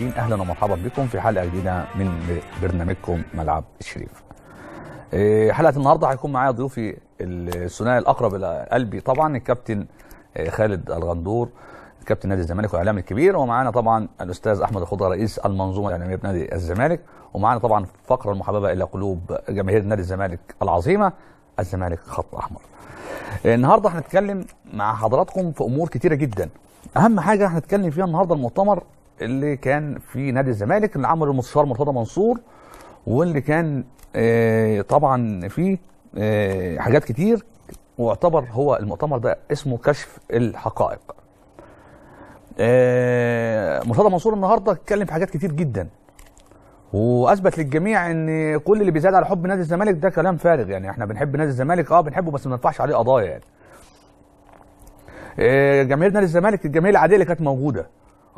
اهلا ومرحبا بكم في حلقه جديده من برنامجكم ملعب الشريف. حلقه النهارده هيكون معايا ضيوفي الثنائي الاقرب الى قلبي طبعا الكابتن خالد الغندور كابتن نادي الزمالك والاعلام الكبير، ومعانا طبعا الاستاذ احمد الخضر رئيس المنظومه الاعلاميه بنادي الزمالك، ومعانا طبعا فقره المحببه الى قلوب جماهير نادي الزمالك العظيمه، الزمالك خط احمر. النهارده هنتكلم مع حضراتكم في امور كتيره جدا، اهم حاجه هنتكلم فيها النهارده المؤتمر اللي كان في نادي الزمالك اللي عمله المستشار مرتضى منصور، واللي كان طبعا فيه حاجات كتير، واعتبر هو المؤتمر ده اسمه كشف الحقائق. مرتضى منصور النهارده اتكلم في حاجات كتير جدا، واثبت للجميع ان كل اللي بيزاد على حب نادي الزمالك ده كلام فارغ، يعني احنا بنحب نادي الزمالك بنحبه بس ما ندفعش عليه قضايا. يعني جماهير نادي الزمالك الجماهير العاديه اللي كانت موجوده،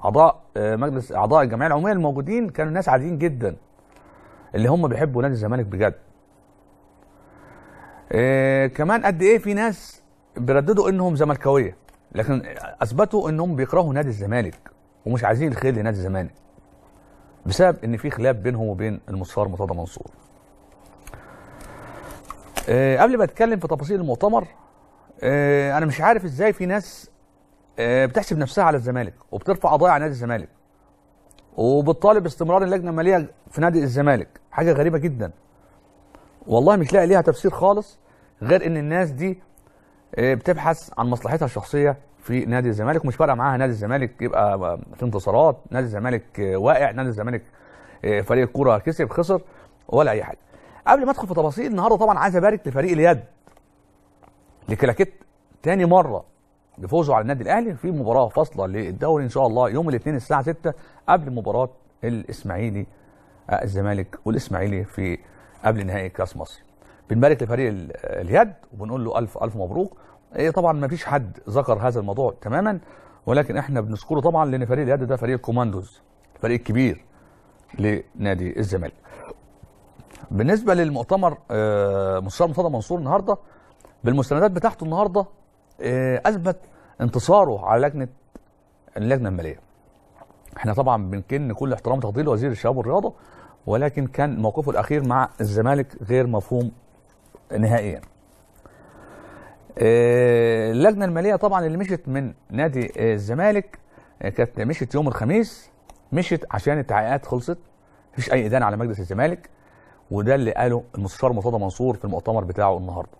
اعضاء مجلس اعضاء الجمعيه العموميه الموجودين كانوا ناس عاديين جدا اللي هم بيحبوا نادي الزمالك بجد. كمان قد ايه في ناس بيرددوا انهم زملكاويه، لكن اثبتوا انهم بيكرهوا نادي الزمالك ومش عايزين الخير لنادي الزمالك بسبب ان في خلاف بينهم وبين المستشار مرتضى منصور. قبل ما اتكلم في تفاصيل المؤتمر، انا مش عارف ازاي في ناس بتحسب نفسها على الزمالك وبترفع قضايا على نادي الزمالك وبتطالب استمرار اللجنه الماليه في نادي الزمالك، حاجه غريبه جدا والله، مش لاقي ليها تفسير خالص غير ان الناس دي بتبحث عن مصلحتها الشخصيه في نادي الزمالك، ومش فارقه معاها نادي الزمالك يبقى في انتصارات، نادي الزمالك واقع، نادي الزمالك فريق الكوره كسب خسر ولا اي حاجه. قبل ما ادخل في تفاصيل النهارده طبعا عايز ابارك لفريق اليد لكلاكيت تاني مره بفوزوا على النادي الاهلي في مباراه فاصله للدوري ان شاء الله يوم الاثنين الساعه 6 قبل مباراه الاسماعيلي الزمالك والاسماعيلي في قبل نهائي كاس مصر. بنبارك لفريق اليد وبنقول له الف الف مبروك. طبعا ما فيش حد ذكر هذا الموضوع تماما، ولكن احنا بنشكره طبعا لان فريق اليد ده فريق كوماندوز، فريق كبير لنادي الزمالك. بالنسبه للمؤتمر مستشار مرتضى منصور النهارده بالمستندات بتاعته النهارده اثبت انتصاره على اللجنه الماليه. احنا طبعا بنكن كل احترام وتقدير لوزير الشباب والرياضه، ولكن كان موقفه الاخير مع الزمالك غير مفهوم نهائيا. اللجنه الماليه طبعا اللي مشت من نادي الزمالك كانت مشت يوم الخميس، مشت عشان التعاقدات خلصت، مفيش اي ادانه على مجلس الزمالك، وده اللي قاله المستشار مرتضى منصور في المؤتمر بتاعه النهارده.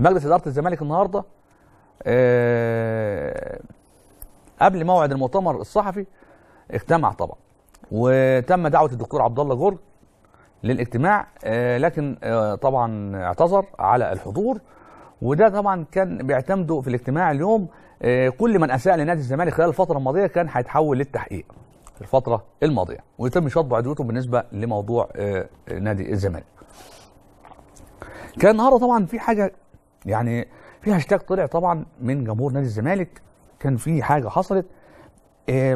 مجلس اداره الزمالك النهارده قبل موعد المؤتمر الصحفي اجتمع طبعا، وتم دعوه الدكتور عبد الله جورج للاجتماع، لكن طبعا اعتذر على الحضور، وده طبعا كان بيعتمدوا في الاجتماع اليوم كل من اساء لنادي الزمالك خلال الفتره الماضيه كان هيتحول للتحقيق في الفتره الماضيه، ويتم شطب عدوته بالنسبه لموضوع نادي الزمالك. كان النهارده طبعا في حاجه، يعني في هاشتاج طلع طبعا من جمهور نادي الزمالك، كان في حاجه حصلت.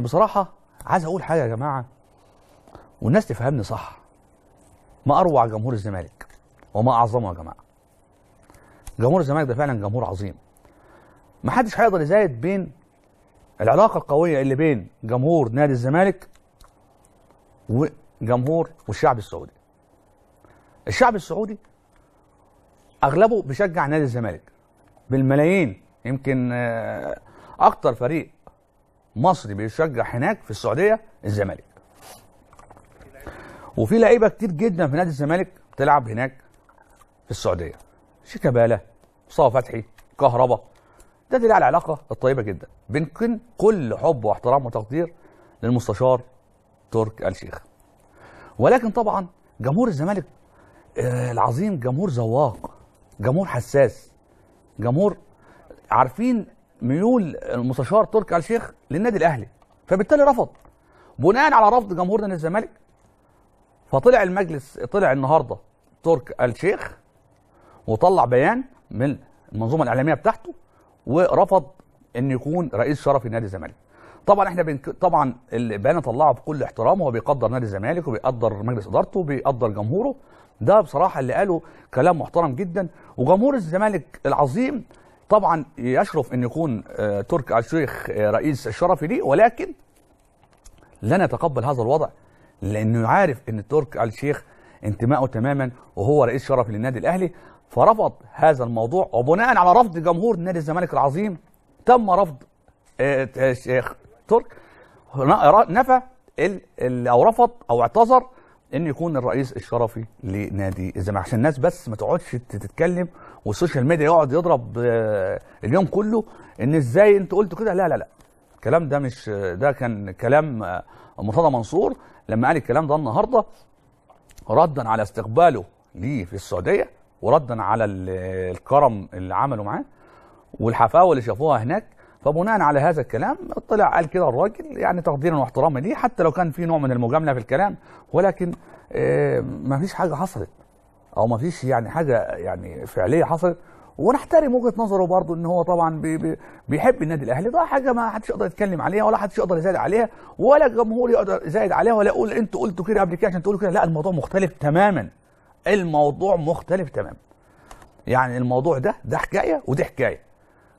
بصراحه عايز اقول حاجه يا جماعه والناس تفهمني صح، ما اروع جمهور الزمالك وما اعظمه يا جماعه. جمهور الزمالك ده فعلا جمهور عظيم، محدش هيقدر يزايد بين العلاقه القويه اللي بين جمهور نادي الزمالك وجمهور والشعب السعودي. الشعب السعودي اغلبه بيشجع نادي الزمالك بالملايين، يمكن اكتر فريق مصري بيشجع هناك في السعوديه الزمالك، وفي لعيبه كتير جدا في نادي الزمالك بتلعب هناك في السعوديه، شيكابالا، مصطفى فتحي، كهربا، ده دليل على العلاقه الطيبه جدا. بنكن كل حب واحترام وتقدير للمستشار تركي الشيخ، ولكن طبعا جمهور الزمالك العظيم جمهور ذواق، جمهور حساس، جمهور عارفين ميول المستشار تركي آل شيخ للنادي الاهلي، فبالتالي رفض. بناء على رفض جمهور نادي الزمالك فطلع المجلس، طلع النهارده تركي آل شيخ وطلع بيان من المنظومه الاعلاميه بتاعته ورفض ان يكون رئيس شرفي نادي الزمالك. طبعا احنا طبعا البيان طلعه بكل احترام، وهو بيقدر نادي الزمالك وبيقدر مجلس ادارته وبيقدر جمهوره، ده بصراحه اللي قاله كلام محترم جدا، وجمهور الزمالك العظيم طبعا يشرف ان يكون تركي آل شيخ رئيس الشرفي ليه، ولكن لن يتقبل هذا الوضع، لأنه عارف أن الترك آل الشيخ انتمائه تماما وهو رئيس شرفي للنادي الأهلي، فرفض هذا الموضوع. وبناء على رفض جمهور نادي الزمالك العظيم تم رفض الشيخ ترك، نفى أو رفض أو اعتذر أن يكون الرئيس الشرفي لنادي الزمالك، عشان الناس بس ما تقعدش تتكلم والسوشيال ميديا يقعد يضرب اليوم كله أن إزاي أنت قلت كده. لا لا لا، الكلام ده مش، ده كان كلام مرتضى منصور لما قال الكلام ده النهارده ردا على استقباله ليه في السعوديه، وردا على الكرم اللي عملوا معاه والحفاوه اللي شافوها هناك. فبناء على هذا الكلام طلع قال كده الراجل، يعني تقديرا واحتراما ليه، حتى لو كان في نوع من المجامله في الكلام، ولكن ما فيش حاجه حصلت او ما فيش يعني حاجه يعني فعليه حصلت. ونحترم وجهه نظره برضه، ان هو طبعا بيحب النادي الاهلي، ده حاجه ما حدش يقدر يتكلم عليها ولا حدش يقدر يزايد عليها ولا الجمهور يقدر يزايد عليها ولا يقول انتوا قلتوا كده قبل كده عشان تقولوا كده. لا، الموضوع مختلف تماما، الموضوع مختلف تماما. يعني الموضوع ده حكايه ودي حكايه.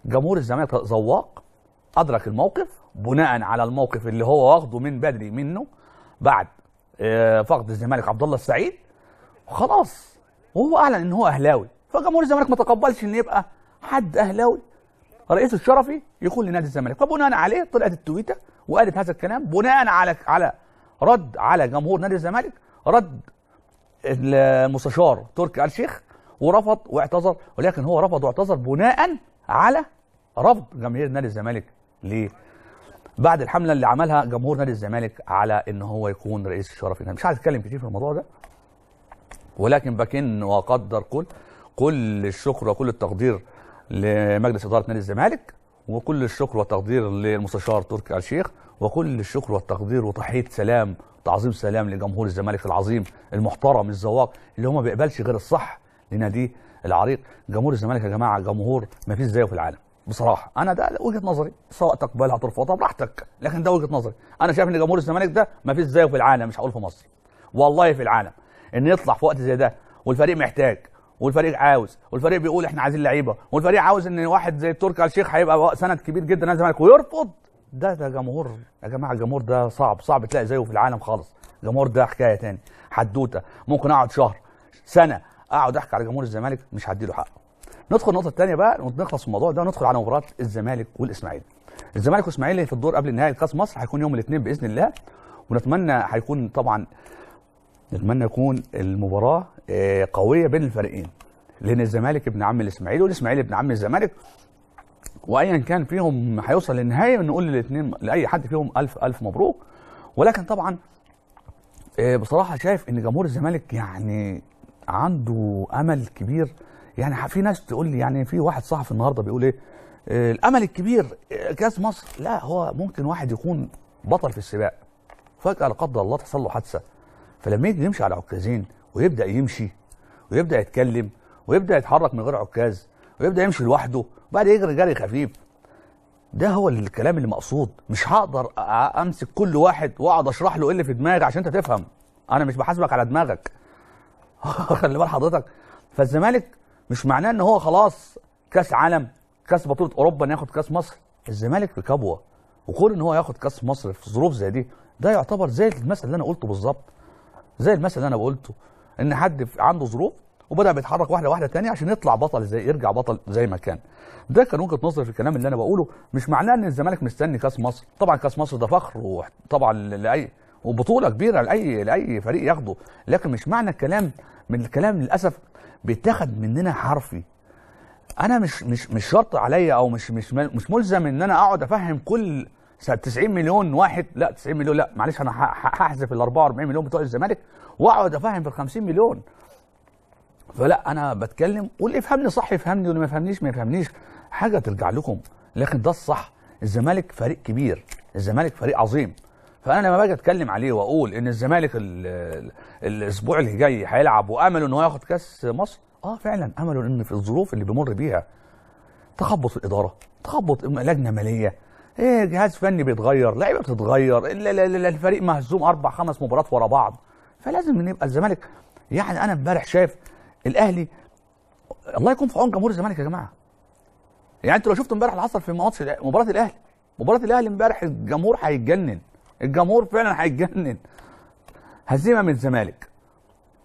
جمهور الزمالك ذواق، ادرك الموقف بناء على الموقف اللي هو واخده من بدري منه بعد فقد الزمالك عبد الله السعيد، خلاص وهو اعلن ان هو اهلاوي، فجمهور الزمالك ما تقبلش ان يبقى حد اهلاوي رئيس الشرفي يكون لنادي الزمالك، فبناء عليه طلعت التويته وقالت هذا الكلام بناء على رد على جمهور نادي الزمالك، رد المستشار تركي آل الشيخ ورفض واعتذر. ولكن هو رفض واعتذر بناء على رفض جماهير نادي الزمالك ليه؟ بعد الحمله اللي عملها جمهور نادي الزمالك على ان هو يكون رئيس الشرفي. انا مش عايز اتكلم كتير في الموضوع ده، ولكن بكن واقدر كل الشكر وكل التقدير لمجلس إدارة نادي الزمالك، وكل الشكر والتقدير للمستشار تركي آل الشيخ، وكل الشكر والتقدير وتحية سلام تعظيم سلام لجمهور الزمالك العظيم المحترم الذواق اللي هو ما بيقبلش غير الصح لناديه العريق. جمهور الزمالك يا جماعة جمهور ما فيش زيه في العالم بصراحة، أنا ده وجهة نظري، سواء تقبلها ترفضها براحتك، لكن ده وجهة نظري. أنا شايف إن جمهور الزمالك ده ما فيش زيه في العالم، مش هقول في مصر، والله في العالم، إن يطلع في وقت زي ده والفريق محتاج والفريق عاوز والفريق بيقول احنا عايزين لعيبه والفريق عاوز ان واحد زي تركي آل الشيخ هيبقى سند كبير جدا نادي الزمالك ويرفض ده جمهور يا جماعه. الجمهور ده صعب تلاقي زيه في العالم خالص. الجمهور ده حكايه تاني، حدوته. ممكن اقعد شهر سنه اقعد احكي على جمهور الزمالك مش هديله حقه. ندخل النقطه الثانيه بقى، نخلص الموضوع ده وندخل على مباراه الزمالك والاسماعيلي. الزمالك والاسماعيلي في الدور قبل النهائي لكاس مصر هيكون يوم الاثنين باذن الله، ونتمنى هيكون طبعا نتمنى يكون المباراه قويه بين الفريقين، لان الزمالك ابن عم الاسماعيلي والاسماعيلي ابن عم الزمالك، وايا كان فيهم هيوصل للنهايه ونقول للاثنين لاي حد فيهم الف مبروك. ولكن طبعا بصراحه شايف ان جمهور الزمالك يعني عنده امل كبير. يعني في ناس تقول لي، يعني في واحد صحفي النهارده بيقول ايه الامل الكبير كاس مصر. لا، هو ممكن واحد يكون بطل في السباق فجاه لا قدر الله تحصل له حادثه، فلما يجي يمشي على عكازين ويبدأ يمشي ويبدأ يتكلم ويبدأ يتحرك من غير عكاز ويبدأ يمشي لوحده وبعد يجري جري خفيف، ده هو الكلام اللي مقصود. مش هقدر امسك كل واحد واقعد اشرح له ايه اللي في دماغي عشان انت تفهم، انا مش بحاسبك على دماغك خلي بال حضرتك. فالزمالك مش معناه ان هو خلاص كاس عالم كاس بطولة اوروبا ان ياخد كاس مصر. الزمالك بكبوه، وكون ان هو ياخد كاس مصر في ظروف زي دي ده يعتبر زي المثل اللي انا قلته بالظبط، زي المثل اللي انا قلته ان حد عنده ظروف وبدا بيتحرك واحده واحده ثانيه عشان يطلع بطل زي يرجع بطل زي ما كان. ده كان وجهه نظري في الكلام اللي انا بقوله. مش معناه ان الزمالك مستني كاس مصر، طبعا كاس مصر ده فخر وطبعا لاي وبطوله كبيره لاي فريق ياخده، لكن مش معنى الكلام من الكلام للاسف بيتاخد مننا حرفي. انا مش شرط عليا او مش ملزم ان انا اقعد افهم كل 90 مليون واحد، لا 90 مليون لا معلش انا هحذف ال 44 مليون بتوع الزمالك واقعد افهم في ال 50 مليون. فلا، انا بتكلم واللي يفهمني صح يفهمني واللي ما يفهمنيش ما يفهمنيش، حاجه ترجع لكم، لكن ده الصح. الزمالك فريق كبير، الزمالك فريق عظيم، فانا لما باجي اتكلم عليه واقول ان الزمالك الاسبوع اللي جاي هيلعب وامله ان هو ياخد كاس مصر، فعلا امله ان في الظروف اللي بيمر بيها تخبط الاداره، تخبط لجنه ماليه، جهاز فني بيتغير، لعيبه بتتغير، الفريق مهزوم 4-5 مباريات ورا بعض، فلازم يبقى الزمالك. يعني انا امبارح شايف الاهلي، الله يكون في عون جمهور الزمالك يا جماعه. يعني انتوا لو شفتوا امبارح اللي حصل في مباراه الاهلي امبارح الجمهور هيتجنن، الجمهور فعلا هيتجنن. هزيمه من الزمالك،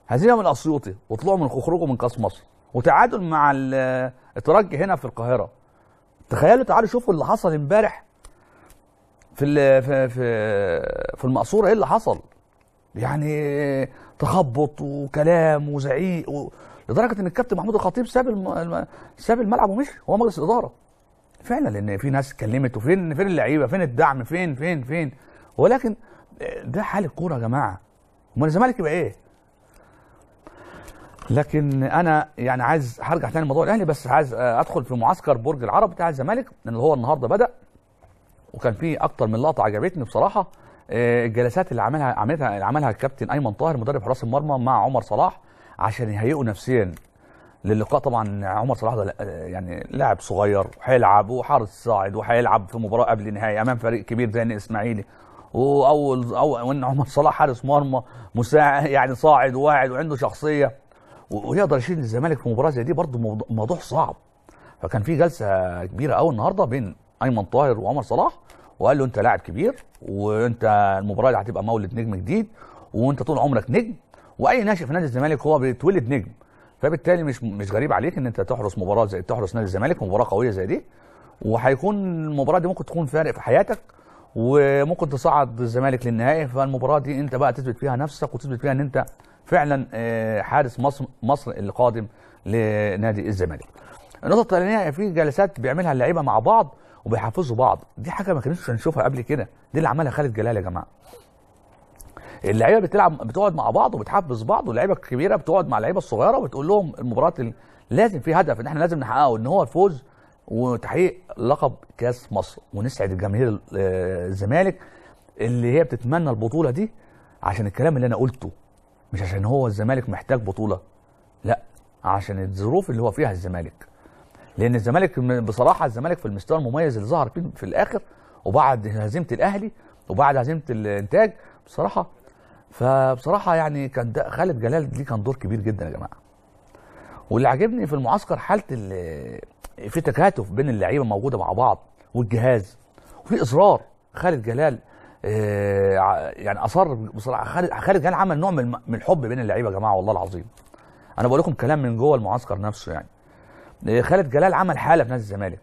هزيمه من الاسيوطي، وطلعوا من خروجه من كاس مصر، وتعادل مع الترجي هنا في القاهره. تخيلوا، تعالوا شوفوا اللي حصل امبارح في المقصوره، ايه اللي حصل؟ يعني تخبط وكلام وزعيق لدرجه ان الكابتن محمود الخطيب ساب الملعب ومشي، هو مجلس الاداره. فعلا، لان في ناس اتكلمت، وفين اللعيبه، فين الدعم، فين. ولكن ده حال الكوره يا جماعه. امال الزمالك يبقى ايه؟ لكن انا يعني عايز هرجع تاني لموضوع الاهلي، بس عايز ادخل في معسكر برج العرب بتاع الزمالك اللي هو النهارده بدا، وكان فيه اكتر من لقطه عجبتني بصراحه. الجلسات اللي عملها الكابتن ايمن طاهر مدرب حراس المرمى مع عمر صلاح عشان يهيئوا نفسيا للقاء. طبعا عمر صلاح ده يعني لاعب صغير، هيلعب وحارس صاعد، وهيلعب في مباراه قبل النهائي امام فريق كبير زي الاسماعيلي، وان عمر صلاح حارس مرمى مساعد يعني صاعد وواعد وعنده شخصيه ويقدر يشيل الزمالك في مباراه زي دي، برضه موضوع صعب. فكان في جلسه كبيره قوي النهارده بين ايمن طاهر وعمر صلاح، وقال له انت لاعب كبير، وانت المباراه اللي هتبقى مولد نجم جديد، وانت طول عمرك نجم، واي ناشئ في نادي الزمالك هو بيتولد نجم، فبالتالي مش غريب عليك ان انت تحرس مباراه زي تحرس نادي الزمالك، مباراه قويه زي دي، وهيكون المباراه دي ممكن تكون فارق في حياتك، وممكن تصعد الزمالك للنهائي. فالمباراه دي انت بقى تثبت فيها نفسك، وتثبت فيها ان انت فعلا حارس مصر اللي قادم لنادي الزمالك. النقطه الثانيه، في جلسات بيعملها اللعيبه مع بعض وبيحفزوا بعض، دي حاجه ما كناش هنشوفها قبل كده، دي اللي عملها خالد جلال يا جماعه. اللعيبه بتقعد مع بعض وبتحفز بعض، واللعيبه الكبيره بتقعد مع اللعيبه الصغيره وبتقول لهم المباراه لازم في هدف ان احنا لازم نحققه، ان هو الفوز وتحقيق لقب كاس مصر، ونسعد الجماهير الزمالك اللي هي بتتمنى البطوله دي عشان الكلام اللي انا قلته، مش عشان هو الزمالك محتاج بطوله، لا، عشان الظروف اللي هو فيها الزمالك. لان الزمالك بصراحه، الزمالك في المستوى المميز اللي ظهر فيه في الاخر، وبعد هزيمه الاهلي وبعد هزيمه الانتاج بصراحه، فبصراحه يعني كان خالد جلال ليه كان دور كبير جدا يا جماعه. واللي عجبني في المعسكر حاله في تكاتف بين اللعيبه موجوده مع بعض والجهاز، وفي اصرار. خالد جلال يعني اصر بصراحه، خالد جلال عمل نوع من الحب بين اللعيبه يا جماعه، والله العظيم انا بقول لكم كلام من جوه المعسكر نفسه. يعني خالد جلال عمل حاله في نادي الزمالك،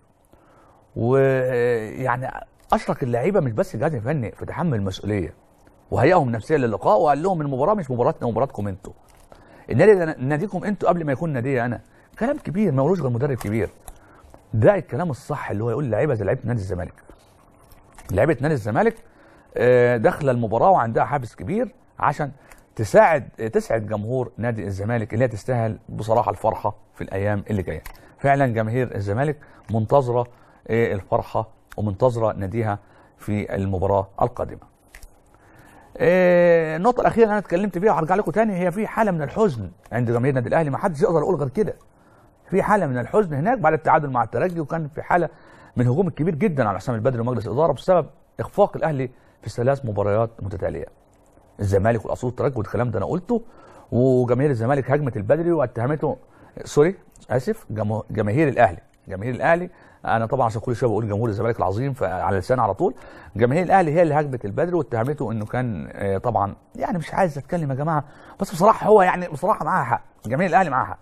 ويعني اشرك اللعيبه مش بس الجهاز الفني في تحمل المسؤوليه، وهيئهم نفسيا للقاء، وقال لهم المباراه مش مباراتنا، مباراتكم انتوا، النادي ناديكم انتوا قبل ما يكون نادي انا. كلام كبير ما قالوش غير مدرب كبير، ده الكلام الصح اللي هو يقول لعيبه زي لعيبه نادي الزمالك. لعيبه نادي الزمالك داخله المباراه وعندها حافز كبير عشان تسعد جمهور نادي الزمالك اللي هي تستاهل بصراحه الفرحه في الايام اللي جايه. فعلا جماهير الزمالك منتظره الفرحه، ومنتظره ناديها في المباراه القادمه. النقطه الاخيره اللي انا اتكلمت فيها وهرجع لكم تاني، هي في حاله من الحزن عند جماهير نادي الاهلي، ما حدش يقدر يقول غير كده. في حاله من الحزن هناك بعد التعادل مع الترجي، وكان في حاله من هجوم كبير جدا على حسام البدر ومجلس الاداره بسبب اخفاق الاهلي في 3 مباريات متتاليه، الزمالك والاسيوط والترجي، والكلام ده انا قلته. وجماهير الزمالك هاجمت البدري واتهمته، سوري اسف، جماهير الاهلي، انا طبعا عشان كل شويه بقول جمهور الزمالك العظيم فعلى لساني على طول. جماهير الاهلي هي اللي هاجمت البدري واتهمته انه كان طبعا يعني مش عايز اتكلم يا جماعه، بس بصراحه هو يعني بصراحه معاها حق، جماهير الاهلي معاها حق.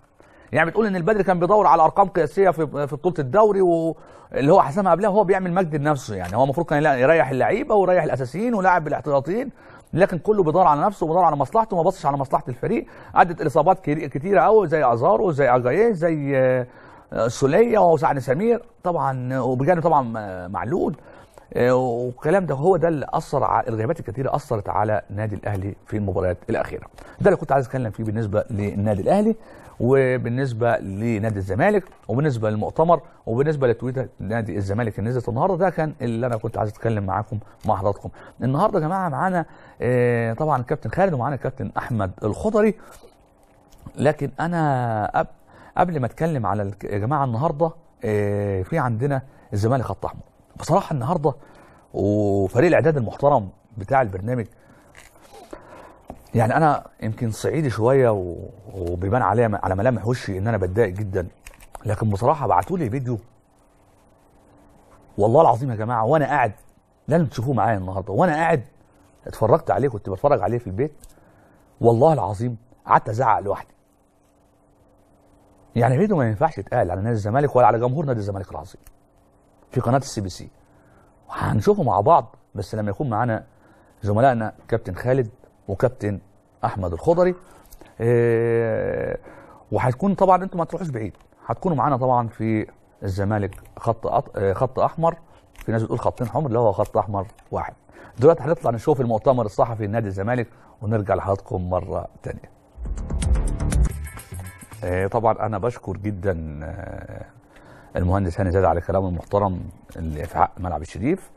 يعني بتقول ان البدري كان بيدور على ارقام قياسيه في بطوله الدوري، واللي هو حسامها قبلها وهو بيعمل مجد لنفسه، يعني هو المفروض كان يريح اللعيبه ويريح الاساسيين ولاعب بالاحتياطيين، لكن كله بيدور على نفسه وبيدور على مصلحته، وما بصش على مصلحه الفريق. عدت الاصابات كتيره قوي، زي ازارو، زي اجاييه، زي سوليه، وسعد سمير طبعا، وبجانب طبعا معلول، والكلام ده هو ده اللي اثر على الغيابات الكتيره، اثرت على نادي الاهلي في المباريات الاخيره. ده اللي كنت عايز اتكلم فيه بالنسبه للنادي الاهلي، وبالنسبه لنادي الزمالك، وبالنسبه للمؤتمر، وبالنسبه لتويتر نادي الزمالك اللي نزلت النهارده. ده كان اللي انا كنت عايز اتكلم معاكم مع حضراتكم النهارده يا جماعه. معانا طبعا الكابتن خالد، ومعانا الكابتن احمد الخضري. لكن انا قبل ما اتكلم على يا جماعه النهارده، في عندنا الزمالك خط احمر بصراحه النهارده، وفريق الاعداد المحترم بتاع البرنامج. يعني انا يمكن صعيدي شويه وبيبان على ملامح وشي ان انا بتضايق جدا، لكن بصراحه بعتوا لي فيديو والله العظيم يا جماعه، وانا قاعد لازم تشوفوه معايا النهارده، وانا قاعد اتفرجت عليه، كنت بتفرج عليه في البيت والله العظيم قعدت ازعق لوحدي. يعني فيديو ما ينفعش يتقال على نادي الزمالك ولا على جمهور نادي الزمالك العظيم في قناه الCBC. هنشوفه مع بعض بس لما يكون معانا زملائنا كابتن خالد وكابتن احمد الخضري. وهتكون طبعا انتم ما تروحوش بعيد، هتكونوا معانا طبعا في الزمالك خط احمر، في ناس بتقول خطين حمر، لا هو خط احمر واحد. دلوقتي هنطلع نشوف المؤتمر الصحفي لنادي الزمالك ونرجع لحضراتكم مره ثانيه. طبعا انا بشكر جدا المهندس هاني زايد على كلامه المحترم اللي في حق ملعب الشريف،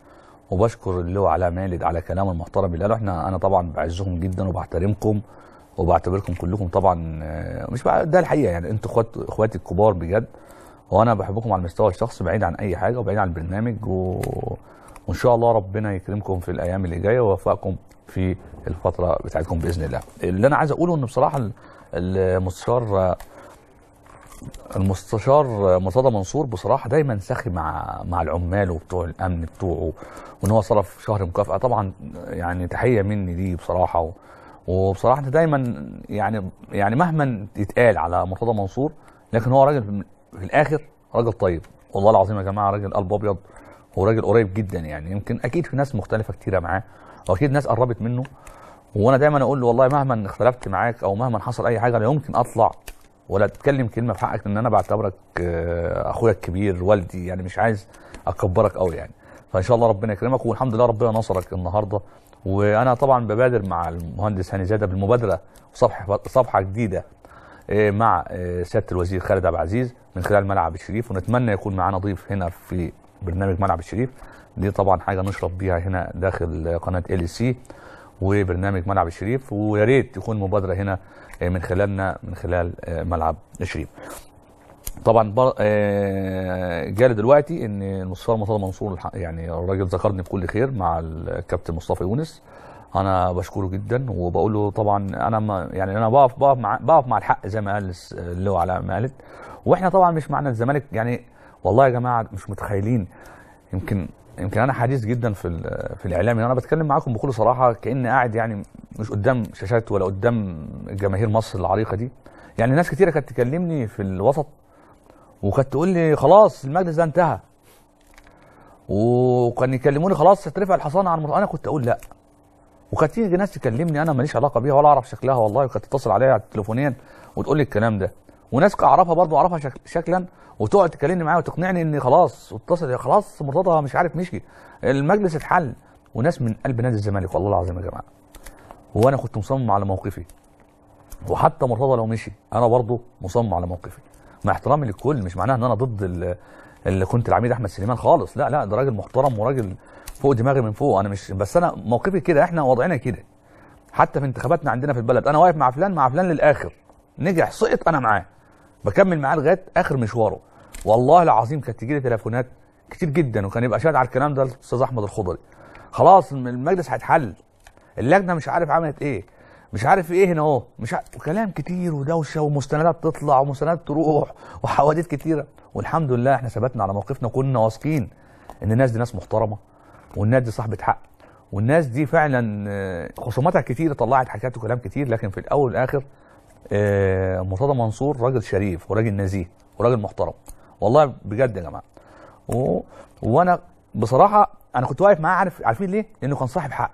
وبشكر اللواء علاء مالد على كلامه المحترم اللي قاله. انا طبعا بعزهم جدا وبحترمكم وبعتبركم كلكم طبعا، مش ده الحقيقه يعني انتوا اخواتي الكبار بجد، وانا بحبكم على المستوى الشخصي بعيد عن اي حاجه وبعيد عن البرنامج، وان شاء الله ربنا يكرمكم في الايام اللي جايه ويوفقكم في الفتره بتاعتكم باذن الله. اللي انا عايز اقوله ان بصراحه المستشار مرتضى منصور بصراحه دايما سخي مع العمال وبتوع الامن بتوعه، وان هو صرف شهر مكافاه طبعا، يعني تحيه مني ليه بصراحه. وبصراحه دايما يعني مهما يتقال على مرتضى منصور، لكن هو راجل في الاخر راجل طيب والله العظيم يا جماعه، راجل قلب ابيض وراجل قريب جدا. يعني يمكن اكيد في ناس مختلفه كتيره معاه واكيد ناس قربت منه، وانا دايما اقول له والله مهما اختلفت معاك او مهما حصل اي حاجه لا يمكن اطلع ولا تتكلم كلمه في حقك، ان انا بعتبرك اخويا الكبير والدي، يعني مش عايز اكبرك قوي يعني. فان شاء الله ربنا يكرمك، والحمد لله ربنا نصرك النهارده. وانا طبعا ببادر مع المهندس هاني زايد بالمبادره صفحه جديده مع سياده الوزير خالد عبد العزيز من خلال ملعب الشريف، ونتمنى يكون معانا ضيف هنا في برنامج ملعب الشريف. دي طبعا حاجه نشرب بيها هنا داخل قناه LEC وبرنامج ملعب الشريف، ويا ريت تكون مبادره هنا من خلالنا من خلال ملعب الشريف. طبعا جالي دلوقتي ان المستشار مرتضى منصور يعني الراجل ذكرني بكل خير مع الكابتن مصطفى يونس، انا بشكره جدا وبقول له طبعا انا يعني انا بقف مع الحق زي ما قال اللواء علاء ما قالت. واحنا طبعا مش معنى الزمالك يعني والله يا جماعه مش متخيلين، يمكن انا حديث جدا في الاعلام، يعني انا بتكلم معاكم بكل صراحه كاني قاعد يعني مش قدام شاشات ولا قدام جماهير مصر العريقه دي. يعني ناس كتيره كانت تكلمني في الوسط وكانت تقول لي خلاص المجلس ده انتهى، وكان يكلموني خلاص هترفع الحصانه عن انا كنت اقول لا، وكانت تيجي ناس تكلمني انا ماليش علاقه بيها ولا اعرف شكلها والله، وكانت تتصل عليا تليفونيا وتقول لي الكلام ده، وناس اعرفها برضه اعرفها شكلا وتقعد تكلمني معايا وتقنعني ان خلاص واتصل خلاص مرتضى مش عارف مشي المجلس اتحل، وناس من قلب نادي الزمالك والله العظيم يا جماعه. وانا كنت مصمم على موقفي، وحتى مرتضى لو مشي انا برضه مصمم على موقفي مع احترامي للكل، مش معناها ان انا ضد اللي كنت العميد احمد سليمان خالص، لا ده راجل محترم وراجل فوق دماغي من فوق، انا مش بس انا موقفي كده، احنا وضعنا كده حتى في انتخاباتنا عندنا في البلد، انا واقف مع فلان للاخر، نجح سقط انا معاه بكمل معاه لغايه اخر مشواره. والله العظيم كانت تجيلي تليفونات كتير جدا، وكان يبقى شاهد على الكلام ده الاستاذ احمد الخضري، خلاص المجلس هيتحل، اللجنه مش عارف عملت ايه، مش عارف ايه هنا اهو، مش عارف كلام كتير ودوشه ومستندات تطلع ومستندات تروح وحوادث كتيره. والحمد لله احنا ثبتنا على موقفنا، كنا واثقين ان الناس دي ناس محترمه، والناس دي صاحبه حق، والناس دي فعلا خصوماتها كتير طلعت حكايات وكلام كتير، لكن في الاول والاخر مرتضى منصور راجل شريف وراجل نزيه وراجل محترم والله بجد يا جماعه. وانا بصراحه انا كنت واقف معاه، عارفين ليه؟ لانه كان صاحب حق.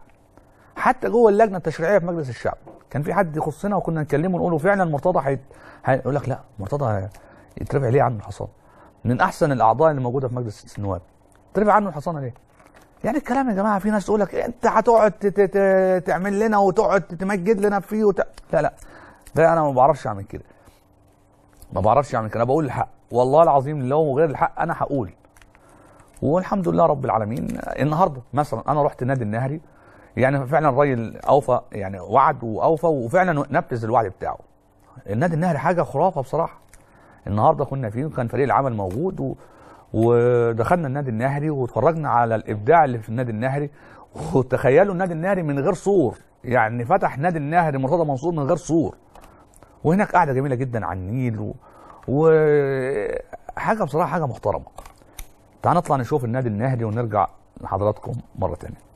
حتى جوه اللجنه التشريعيه في مجلس الشعب كان في حد يخصنا وكنا نكلمه ونقول له فعلا مرتضى هيقول لك لا مرتضى يترفع ليه عنه الحصانه؟ من احسن الاعضاء اللي موجوده في مجلس النواب، ترفع عنه الحصانه ليه؟ يعني الكلام يا جماعه في ناس تقول لك انت هتقعد تعمل لنا وتقعد تمجد لنا فيه لا ده انا ما بعرفش اعمل كده، انا بقول الحق والله العظيم، لو غير الحق انا هقول. والحمد لله رب العالمين. النهارده مثلا انا رحت النادي النهري، يعني فعلا الراجل اوفى يعني وعد واوفى وفعلا نفذ الوعد بتاعه. النادي النهري حاجه خرافه بصراحه. النهارده كنا فيه وكان فريق العمل موجود ودخلنا النادي النهري واتفرجنا على الابداع اللي في النادي النهري، وتخيلوا النادي النهري من غير سور، يعني فتح نادي النهري مرتضى منصور من غير سور، وهناك قاعده جميله جدا على النيل وحاجه بصراحه حاجه محترمه. تعال نطلع نشوف النادي النهري ونرجع لحضراتكم مره ثانيه.